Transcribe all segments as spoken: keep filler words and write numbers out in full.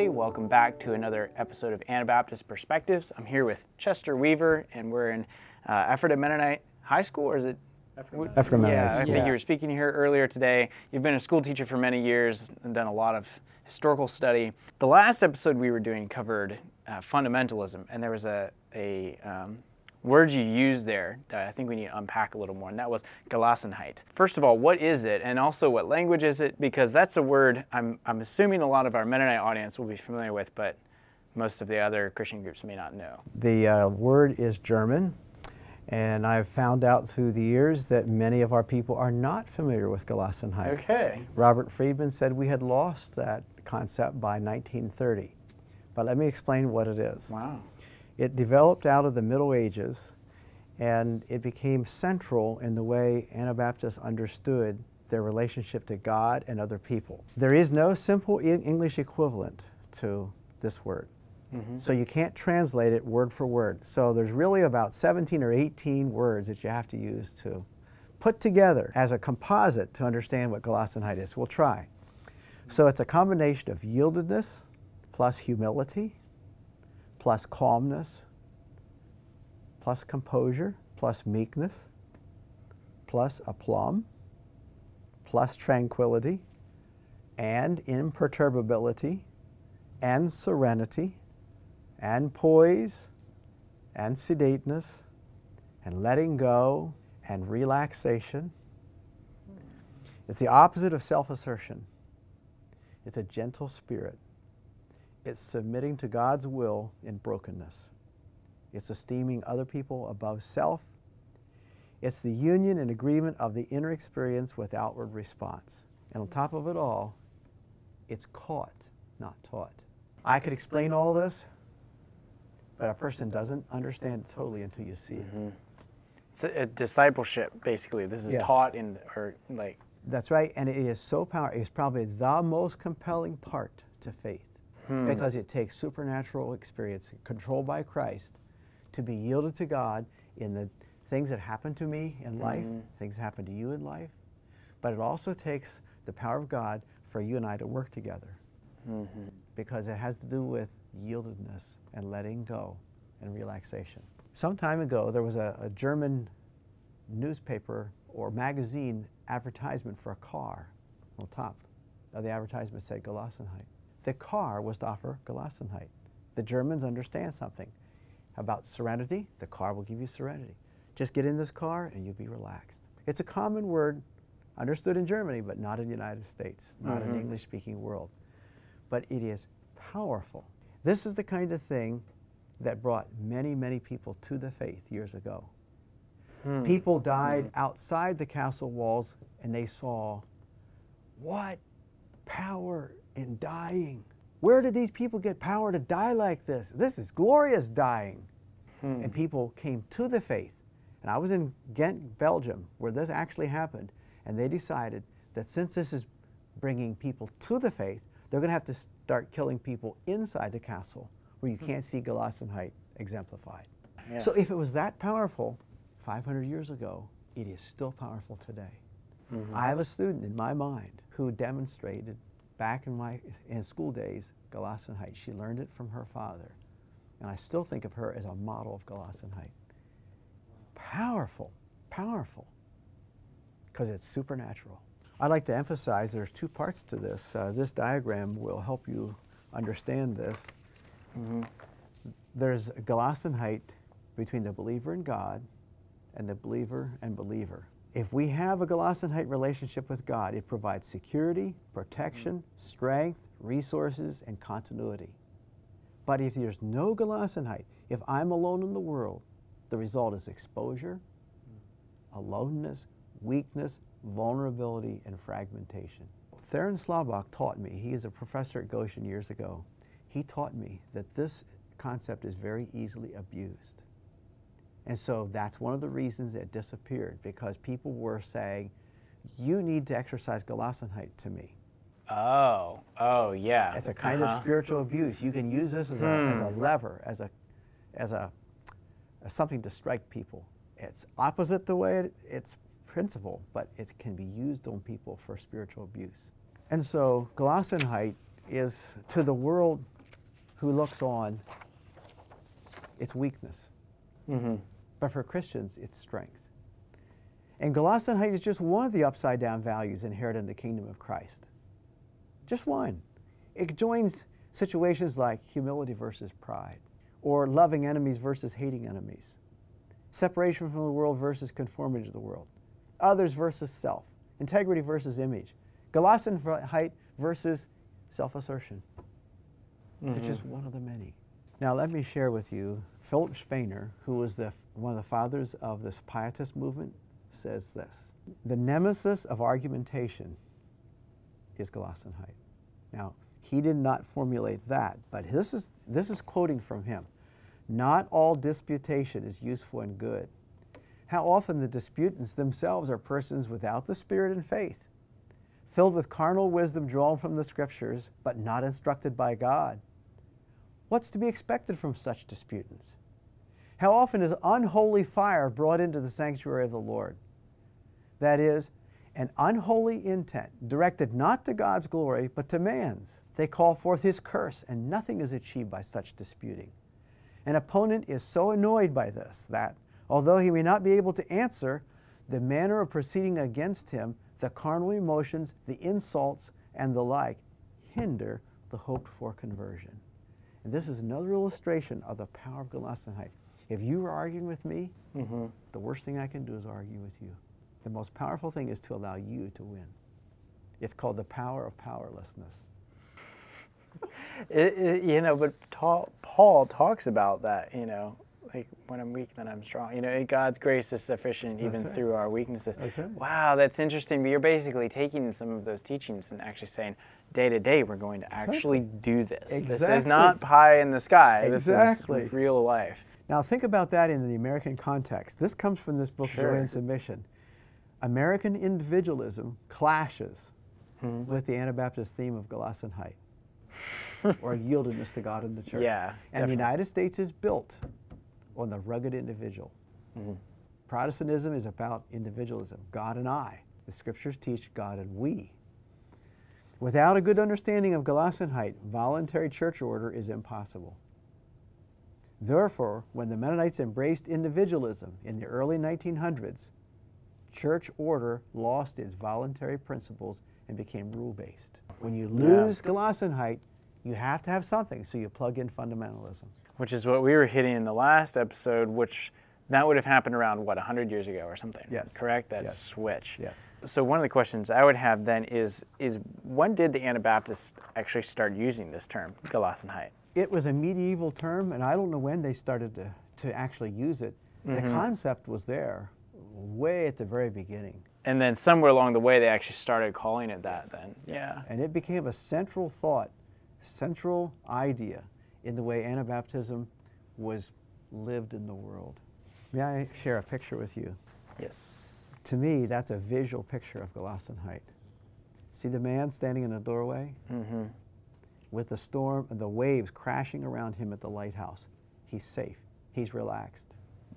everybody. Welcome back to another episode of Anabaptist Perspectives. I'm here with Chester Weaver, and we're in uh, Ephrata Mennonite High School, or is it? Ephrata Mennonite. Yeah, I think yeah. you were speaking here earlier today. You've been a school teacher for many years and done a lot of historical study. The last episode we were doing covered uh, fundamentalism, and there was a, a um, word you used there that I think we need to unpack a little more, and that was Gelassenheit. First of all, what is it, and also what language is it? Because that's a word I'm, I'm assuming a lot of our Mennonite audience will be familiar with, but most of the other Christian groups may not know. The uh, word is German, and I've found out through the years that many of our people are not familiar with Gelassenheit. Okay. Robert Friedman said we had lost that concept by nineteen thirty, but let me explain what it is. Wow. It developed out of the Middle Ages, and it became central in the way Anabaptists understood their relationship to God and other people. There is no simple English equivalent to this word. Mm-hmm. So you can't translate it word for word. So there's really about seventeen or eighteen words that you have to use to put together as a composite to understand what Gelassenheit is. We'll try. So it's a combination of yieldedness plus humility, plus calmness, plus composure, plus meekness, plus aplomb, plus tranquility, and imperturbability, and serenity, and poise, and sedateness, and letting go, and relaxation. It's the opposite of self-assertion. It's a gentle spirit. It's submitting to God's will in brokenness. It's esteeming other people above self. It's the union and agreement of the inner experience with outward response. And on top of it all, it's caught, not taught. I could explain all this, but a person doesn't understand it totally until you see it. Mm-hmm. It's a, a discipleship, basically. This is yes. taught in, or like. That's right, and it is so powerful. It's probably the most compelling part to faith. Hmm. Because it takes supernatural experience, controlled by Christ, to be yielded to God in the things that happen to me in life, mm-hmm. things that happen to you in life. But it also takes the power of God for you and I to work together. Mm-hmm. Because it has to do with yieldedness and letting go and relaxation. Some time ago, there was a, a German newspaper or magazine advertisement for a car. On top of the advertisement said Gelassenheit. The car was to offer Gelassenheit. The Germans understand something about serenity. The car will give you serenity. Just get in this car and you'll be relaxed. It's a common word understood in Germany, but not in the United States, not mm-hmm. in the English-speaking world. But it is powerful. This is the kind of thing that brought many, many people to the faith years ago. Hmm. People died hmm. outside the castle walls, and they saw, what power in dying. Where did these people get power to die like this? This is glorious dying. Hmm. And people came to the faith. And I was in Ghent, Belgium, where this actually happened. And they decided that since this is bringing people to the faith, they're going to have to start killing people inside the castle where you hmm. can't see Gelassenheit exemplified. Yeah. So if it was that powerful five hundred years ago, it is still powerful today. Mm-hmm. I have a student in my mind who demonstrated back in my in school days, Gelassenheit. She learned it from her father. And I still think of her as a model of Gelassenheit. Powerful, powerful, because it's supernatural. I'd like to emphasize there's two parts to this. Uh, this diagram will help you understand this. Mm-hmm. There's Gelassenheit between the believer and God and the believer and believer. If we have a Gelassenheit relationship with God, it provides security, protection, mm-hmm. strength, resources, and continuity. But if there's no Gelassenheit, if I'm alone in the world, the result is exposure, mm-hmm. aloneness, weakness, vulnerability, and fragmentation. Theron Slabok taught me, he is a professor at Goshen years ago, he taught me that this concept is very easily abused. And so that's one of the reasons it disappeared, because people were saying, you need to exercise Gelassenheit to me. Oh, oh, yeah. It's a kind uh-huh. of spiritual abuse. You can use this as a, mm. as a lever, as a, as a, as something to strike people. It's opposite the way it, it's principle, but it can be used on people for spiritual abuse. And so Gelassenheit is, to the world who looks on, it's weakness. Mm-hmm. But for Christians, it's strength. And Gelassenheit is just one of the upside-down values inherent in the kingdom of Christ. Just one. It joins situations like humility versus pride, or loving enemies versus hating enemies, separation from the world versus conformity to the world, others versus self, integrity versus image, Gelassenheit versus self-assertion. Mm-hmm. It's just one of the many. Now let me share with you, Philip Spener, who was the, one of the fathers of this pietist movement, says this: the nemesis of argumentation is Gelassenheit. Now, he did not formulate that, but this is, this is quoting from him. Not all disputation is useful and good. How often the disputants themselves are persons without the spirit and faith, filled with carnal wisdom drawn from the scriptures, but not instructed by God. What's to be expected from such disputants? How often is unholy fire brought into the sanctuary of the Lord? That is, an unholy intent directed not to God's glory, but to man's. They call forth his curse, and nothing is achieved by such disputing. An opponent is so annoyed by this that, although he may not be able to answer, the manner of proceeding against him, the carnal emotions, the insults, and the like, hinder the hoped-for conversion. And this is another illustration of the power of Gelassenheit. If you were arguing with me, mm-hmm. the worst thing I can do is argue with you. The most powerful thing is to allow you to win. It's called the power of powerlessness. it, it, you know, but ta Paul talks about that, you know, like when I'm weak, then I'm strong. You know, God's grace is sufficient that's even right. through our weaknesses. That's right. Wow, that's interesting. But you're basically taking some of those teachings and actually saying, day to day, we're going to exactly. actually do this. Exactly. This is not pie in the sky. Exactly. This is real life. Now, think about that in the American context. This comes from this book, sure. Joy and Submission. American individualism clashes hmm. with the Anabaptist theme of Gelassenheit, or yieldedness to God and the church. Yeah, and definitely. The United States is built on the rugged individual. Mm-hmm. Protestantism is about individualism, God and I. The scriptures teach God and we. Without a good understanding of Gelassenheit, voluntary church order is impossible. Therefore, when the Mennonites embraced individualism in the early nineteen hundreds, church order lost its voluntary principles and became rule-based. When you lose yeah. Gelassenheit, you have to have something, so you plug in fundamentalism. Which is what we were hitting in the last episode, which that would have happened around, what, one hundred years ago or something? Yes. Correct? That yes. switch. Yes. So one of the questions I would have then is, is when did the Anabaptists actually start using this term, Gelassenheit? It was a medieval term, and I don't know when they started to, to actually use it. Mm-hmm. The concept was there way at the very beginning. And then somewhere along the way, they actually started calling it that yes. then. Yes. Yeah. And it became a central thought, central idea in the way Anabaptism was lived in the world. May I share a picture with you? Yes. To me, that's a visual picture of Gelassenheit. See the man standing in the doorway? Mm-hmm. With the storm and the waves crashing around him at the lighthouse. He's safe. He's relaxed.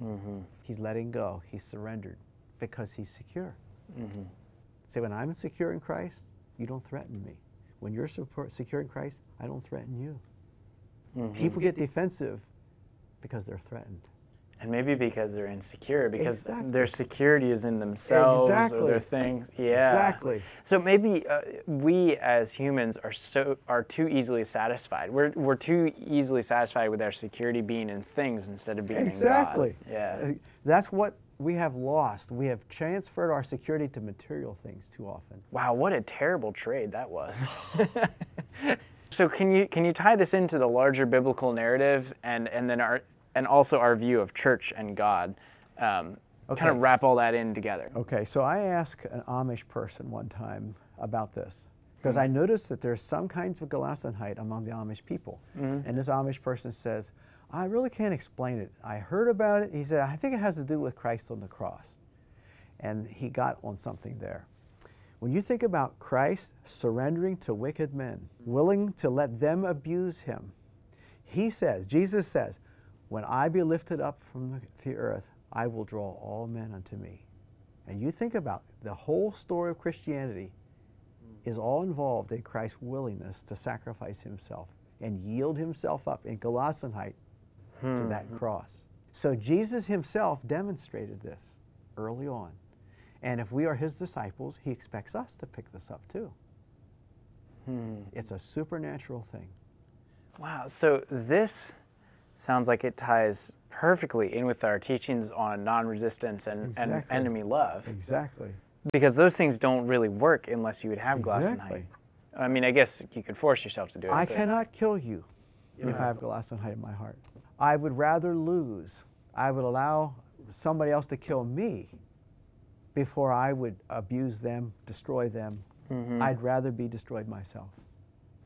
Mm-hmm. He's letting go. He's surrendered because he's secure. Mm-hmm. Say, when I'm secure in Christ, you don't threaten me. When you're secure in Christ, I don't threaten you. Mm-hmm. People get defensive because they're threatened. And maybe because they're insecure, because exactly. their security is in themselves exactly. or their things. Yeah. Exactly. So maybe uh, we as humans are so are too easily satisfied. We're we're too easily satisfied with our security being in things instead of being exactly. in God. Exactly. Yeah. That's what we have lost. We have transferred our security to material things too often. Wow, what a terrible trade that was. So can you can you tie this into the larger biblical narrative and and then our and also our view of church and God, um, okay. kind of wrap all that in together? Okay, so I asked an Amish person one time about this because mm-hmm. I noticed that there's some kinds of Gelassenheit among the Amish people, mm-hmm. and this Amish person says, "I really can't explain it. I heard about it." He said, "I think it has to do with Christ on the cross," and he got on something there. When you think about Christ surrendering to wicked men, willing to let them abuse him, he says, Jesus says, "When I be lifted up from the earth, I will draw all men unto me." And you think about the whole story of Christianity is all involved in Christ's willingness to sacrifice himself and yield himself up in Gelassenheit hmm. to that cross. So Jesus himself demonstrated this early on. And if we are his disciples, he expects us to pick this up too. Hmm. It's a supernatural thing. Wow, so this sounds like it ties perfectly in with our teachings on non-resistance and, exactly. and enemy love. Exactly. Because those things don't really work unless you would have Gelassenheit. Exactly. I mean, I guess you could force yourself to do it. I cannot kill you yeah. if I have Gelassenheit in my heart. I would rather lose. I would allow somebody else to kill me before I would abuse them, destroy them. Mm-hmm. I'd rather be destroyed myself.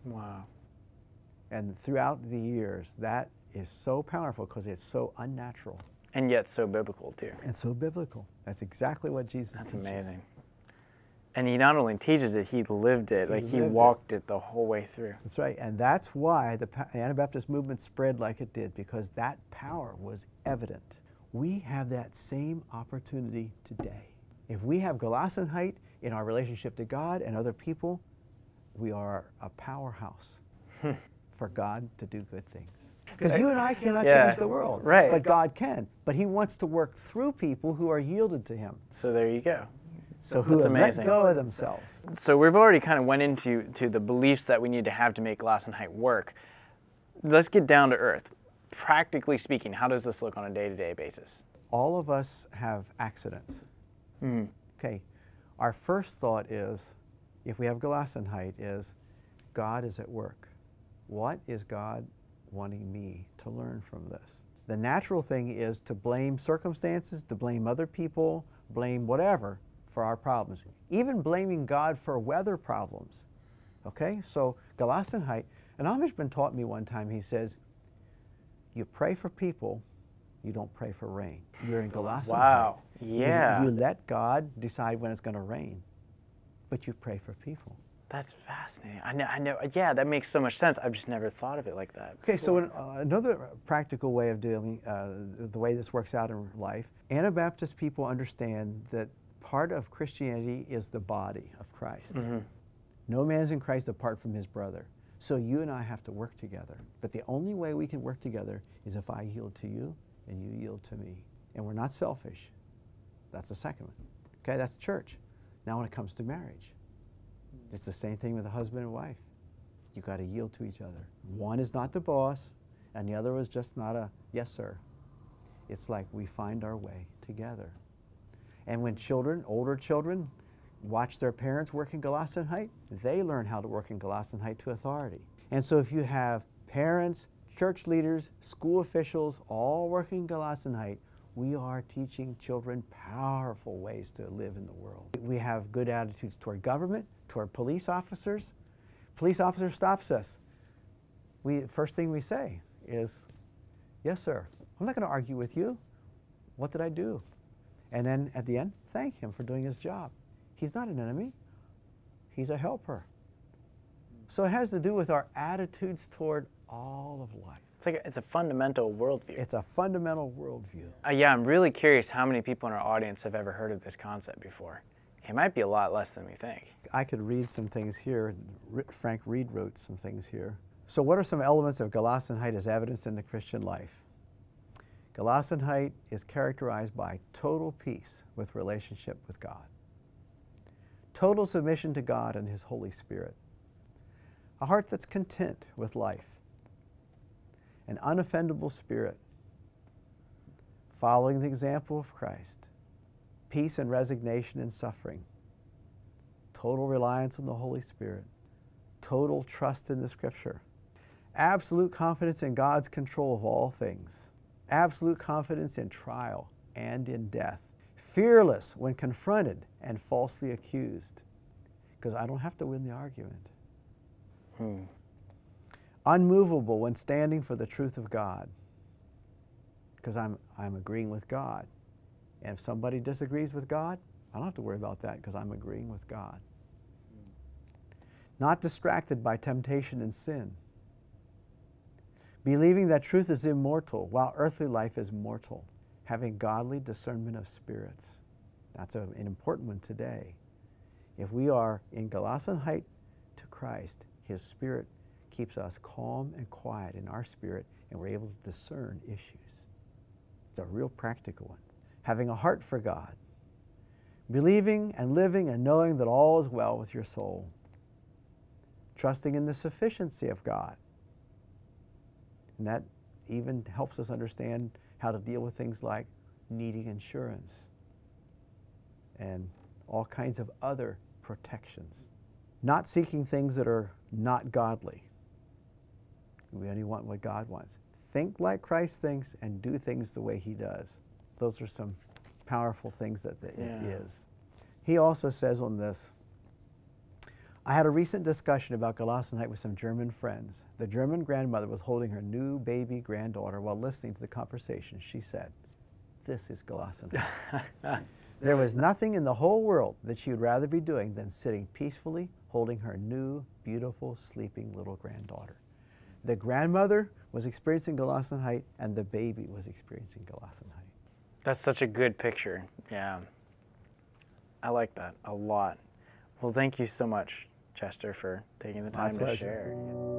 Wow. And throughout the years, that is so powerful because it's so unnatural. And yet so biblical, too. And so biblical. That's exactly what Jesus That's teaches. That's amazing. And he not only teaches it, he lived it. He like lived he walked it. it the whole way through. That's right. And that's why the Anabaptist movement spread like it did, because that power was evident. We have that same opportunity today. If we have Gelassenheit in our relationship to God and other people, we are a powerhouse for God to do good things. Because you and I cannot yeah. change the world, right. but God can. But he wants to work through people who are yielded to him. So there you go. So who let go of themselves. So we've already kind of went into to the beliefs that we need to have to make Gelassenheit work. Let's get down to earth. Practically speaking, how does this look on a day-to-day basis? All of us have accidents. Mm. Okay. Our first thought is, if we have Gelassenheit, is God is at work. What is God wanting me to learn from this? The natural thing is to blame circumstances, to blame other people, blame whatever for our problems, even blaming God for weather problems. Okay, so Gelassenheit, an Amishman taught me one time, he says, you pray for people, you don't pray for rain. You're in Gelassenheit. Wow, yeah. You, you let God decide when it's gonna rain, but you pray for people. That's fascinating. I know, I know, yeah, that makes so much sense. I've just never thought of it like that. Okay, so in, uh, another practical way of doing, uh, the way this works out in life, Anabaptist people understand that part of Christianity is the body of Christ. Mm-hmm. No man is in Christ apart from his brother. So you and I have to work together. But the only way we can work together is if I yield to you and you yield to me. And we're not selfish. That's the second one. Okay, that's church. Now when it comes to marriage, it's the same thing with a husband and wife. You got to yield to each other. One is not the boss, and the other is just not a yes, sir. It's like we find our way together. And when children, older children, watch their parents work in Gelassenheit, they learn how to work in Gelassenheit to authority. And so if you have parents, church leaders, school officials, all working in Gelassenheit, we are teaching children powerful ways to live in the world. We have good attitudes toward government, toward police officers. Police officer stops us. We, first thing we say is, yes, sir. I'm not going to argue with you. What did I do? And then at the end, thank him for doing his job. He's not an enemy. He's a helper. So it has to do with our attitudes toward all of life. It's like a, it's a fundamental worldview. It's a fundamental worldview. Uh, yeah, I'm really curious how many people in our audience have ever heard of this concept before. It might be a lot less than we think. I could read some things here. Frank Reed wrote some things here. So what are some elements of Gelassenheit as evidenced in the Christian life? Gelassenheit is characterized by total peace with relationship with God, total submission to God and his Holy Spirit, a heart that's content with life, an unoffendable spirit, following the example of Christ, peace and resignation in suffering, total reliance on the Holy Spirit, total trust in the Scripture, absolute confidence in God's control of all things, absolute confidence in trial and in death, fearless when confronted and falsely accused, because I don't have to win the argument. Hmm. Unmovable when standing for the truth of God, because I'm, I'm agreeing with God. And if somebody disagrees with God, I don't have to worry about that because I'm agreeing with God. Hmm. Not distracted by temptation and sin. Believing that truth is immortal while earthly life is mortal. Having godly discernment of spirits. That's a, an important one today. If we are in Gelassenheit to Christ, his Spirit keeps us calm and quiet in our spirit, and we're able to discern issues. It's a real practical one. Having a heart for God, believing and living and knowing that all is well with your soul, trusting in the sufficiency of God. And that even helps us understand how to deal with things like needing insurance and all kinds of other protections. Not seeking things that are not godly. We only want what God wants. Think like Christ thinks and do things the way he does. Those are some powerful things that it yeah. is. He also says on this, I had a recent discussion about Gelassenheit with some German friends. The German grandmother was holding her new baby granddaughter while listening to the conversation. She said, this is Gelassenheit. There was nothing in the whole world that she would rather be doing than sitting peacefully holding her new, beautiful, sleeping little granddaughter. The grandmother was experiencing Gelassenheit and the baby was experiencing Gelassenheit. That's such a good picture. Yeah. I like that a lot. Well, thank you so much, Chester, for taking the time to share.